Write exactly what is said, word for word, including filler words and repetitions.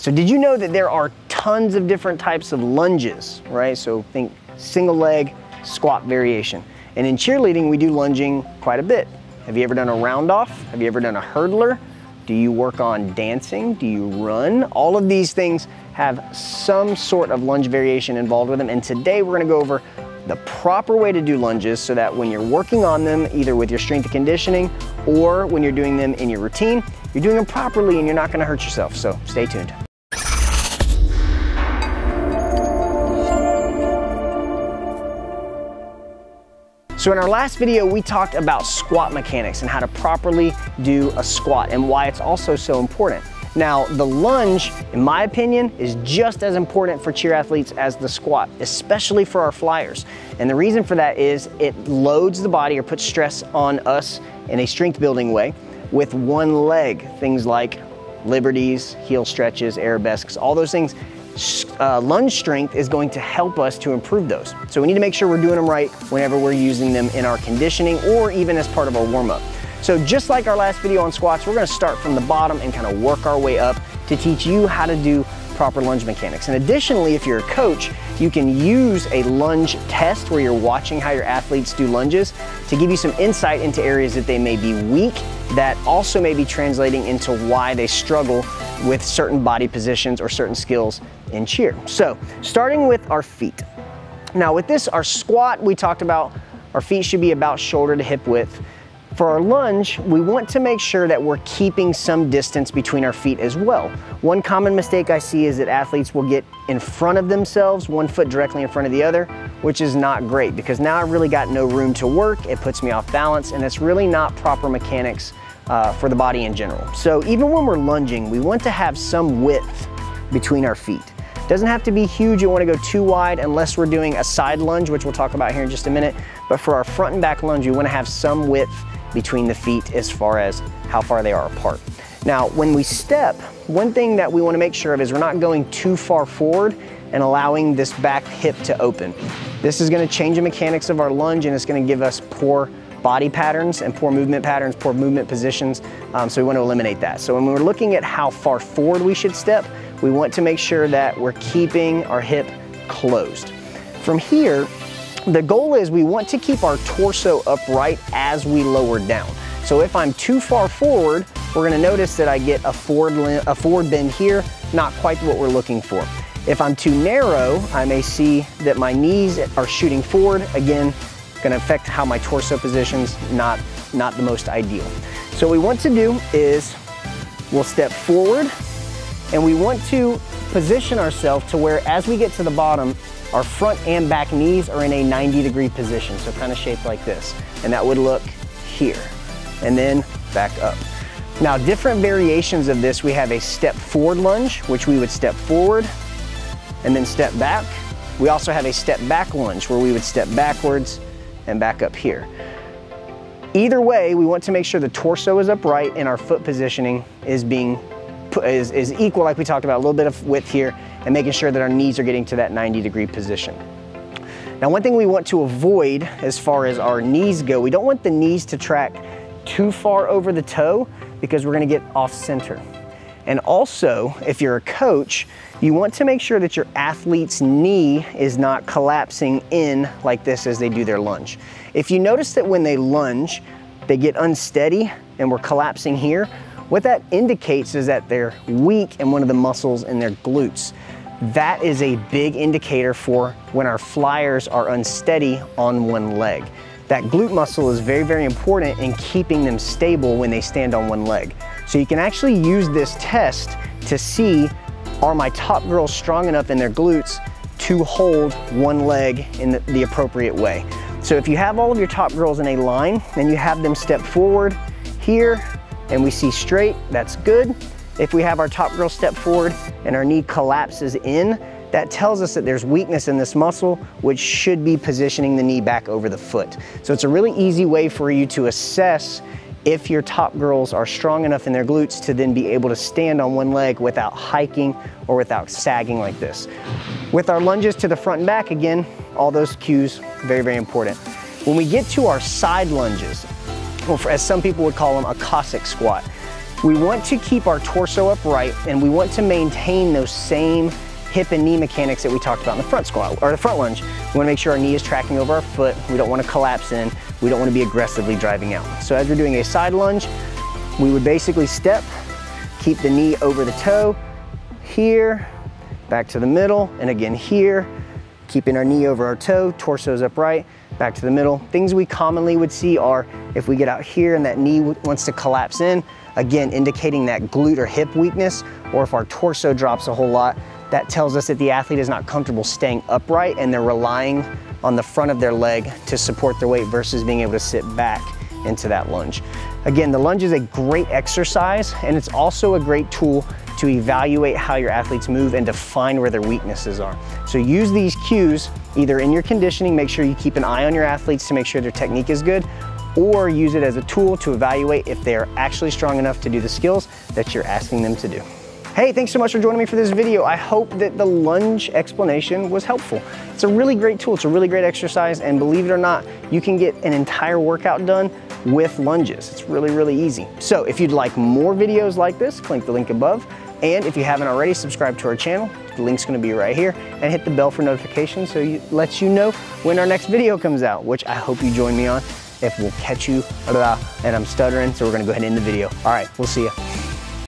So did you know that there are tons of different types of lunges, right? So think single leg squat variation. And in cheerleading, we do lunging quite a bit. Have you ever done a round off? Have you ever done a hurdler? Do you work on dancing? Do you run? All of these things have some sort of lunge variation involved with them. And today we're gonna go over the proper way to do lunges so that when you're working on them, either with your strength and conditioning or when you're doing them in your routine, you're doing them properly and you're not gonna hurt yourself. So stay tuned. So in our last video, we talked about squat mechanics and how to properly do a squat and why it's also so important. Now, the lunge, in my opinion, is just as important for cheer athletes as the squat, especially for our flyers. And the reason for that is it loads the body or puts stress on us in a strength building way with one leg. Things like liberties, heel stretches, arabesques, all those things. Uh, lunge strength is going to help us to improve those. So we need to make sure we're doing them right whenever we're using them in our conditioning or even as part of our warm-up. So just like our last video on squats, we're gonna start from the bottom and kind of work our way up to teach you how to do proper lunge mechanics. And additionally, if you're a coach, you can use a lunge test where you're watching how your athletes do lunges to give you some insight into areas that they may be weak, that also may be translating into why they struggle with certain body positions or certain skills in cheer. So starting with our feet. Now with this, our squat, we talked about our feet should be about shoulder to hip width. For our lunge, we want to make sure that we're keeping some distance between our feet as well. One common mistake I see is that athletes will get in front of themselves, one foot directly in front of the other, which is not great because now I've really got no room to work. It puts me off balance and it's really not proper mechanics uh, for the body in general. So even when we're lunging, we want to have some width between our feet. Doesn't have to be huge. You want to go too wide unless we're doing a side lunge, which we'll talk about here in just a minute. But for our front and back lunge, we want to have some width between the feet as far as how far they are apart. Now, when we step, one thing that we want to make sure of is we're not going too far forward and allowing this back hip to open. This is going to change the mechanics of our lunge and it's going to give us poor body patterns and poor movement patterns, poor movement positions. Um, so we want to eliminate that. So when we're looking at how far forward we should step, we want to make sure that we're keeping our hip closed. From here, the goal is we want to keep our torso upright as we lower down. So if I'm too far forward, we're gonna notice that I get a forward, a forward bend here, not quite what we're looking for. If I'm too narrow, I may see that my knees are shooting forward. Again, gonna affect how my torso positions, not, not the most ideal. So what we want to do is we'll step forward and we want to position ourselves to where as we get to the bottom, our front and back knees are in a ninety degree position, so kind of shaped like this. And that would look here, and then back up. Now, different variations of this, we have a step forward lunge, which we would step forward and then step back. We also have a step back lunge where we would step backwards and back up here. Either way, we want to make sure the torso is upright and our foot positioning is being Is, is equal, like we talked about, a little bit of width here and making sure that our knees are getting to that ninety degree position. Now, one thing we want to avoid as far as our knees go, we don't want the knees to track too far over the toe because we're gonna get off center. And also, if you're a coach, you want to make sure that your athlete's knee is not collapsing in like this as they do their lunge. If you notice that when they lunge, they get unsteady and we're collapsing here, what that indicates is that they're weak in one of the muscles in their glutes. That is a big indicator for when our flyers are unsteady on one leg. That glute muscle is very, very important in keeping them stable when they stand on one leg. So you can actually use this test to see, are my top girls strong enough in their glutes to hold one leg in the, the appropriate way? So if you have all of your top girls in a line and you have them step forward here, and we see straight, that's good. If we have our top girl step forward and our knee collapses in, that tells us that there's weakness in this muscle, which should be positioning the knee back over the foot. So it's a really easy way for you to assess if your top girls are strong enough in their glutes to then be able to stand on one leg without hiking or without sagging like this. With our lunges to the front and back, again, all those cues, very, very important. When we get to our side lunges, as some people would call them, a Cossack squat. We want to keep our torso upright, and we want to maintain those same hip and knee mechanics that we talked about in the front squat or the front lunge. We want to make sure our knee is tracking over our foot. We don't want to collapse in. We don't want to be aggressively driving out. So as we're doing a side lunge, we would basically step, keep the knee over the toe, here, back to the middle, and again here, keeping our knee over our toe, torso's upright, back to the middle. Things we commonly would see are if we get out here and that knee wants to collapse in, again, indicating that glute or hip weakness, or if our torso drops a whole lot, that tells us that the athlete is not comfortable staying upright and they're relying on the front of their leg to support their weight versus being able to sit back into that lunge. Again, the lunge is a great exercise, and it's also a great tool to evaluate how your athletes move and define where their weaknesses are. So use these cues either in your conditioning, make sure you keep an eye on your athletes to make sure their technique is good, or use it as a tool to evaluate if they are actually strong enough to do the skills that you're asking them to do. Hey, thanks so much for joining me for this video. I hope that the lunge explanation was helpful. It's a really great tool, it's a really great exercise, and believe it or not, you can get an entire workout done with lunges. It's really, really easy. So if you'd like more videos like this, click the link above. And if you haven't already, subscribe to our channel. The link's gonna be right here, and hit the bell for notifications so it lets you know when our next video comes out, which I hope you join me on. If we'll catch you, and I'm stuttering, so we're gonna go ahead and end the video. All right, we'll see you.